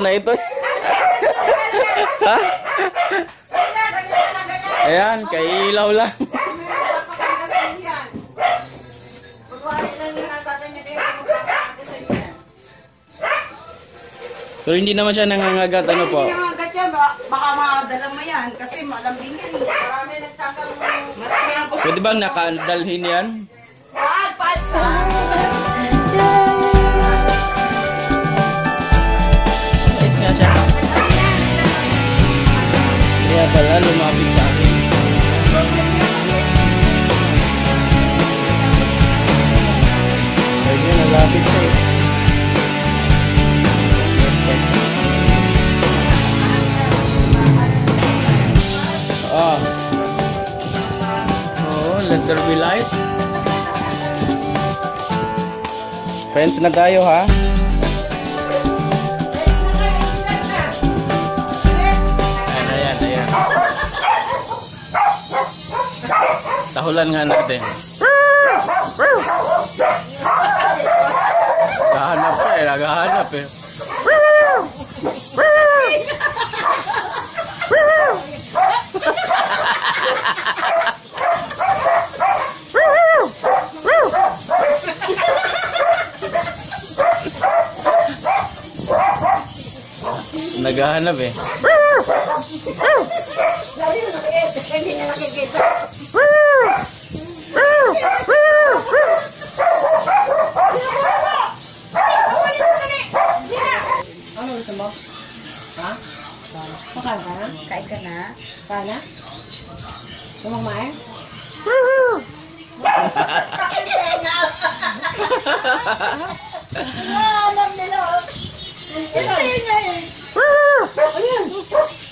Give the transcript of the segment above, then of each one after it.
na ito. Ha? Ayan, kay ilaw lang. Pero hindi naman siya nangangagat, ano po? Hindi nangangagat yan, baka makadala mo yan kasi malambing yan. Marami nagtatanong. Pwede bang nakadalhin yan? Wag, palsa! Kaya pala lumapit sa akin. Ayun, nalapit sa akin. Oh. Oh, let there be light. Friends na tayo, ha? Tahulan nga natin. Nagahanap siya eh. Nagahanap eh. Nagahanap eh. Hindi niya nakikita. Ano gusto mo? Ha? Makain ka na? Kain ka na? Kain na? Sumamain? Alam nila o. Ito yun niya eh. Ano yun?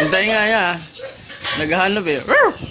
Hintayin nga niya. Naghahanap eh.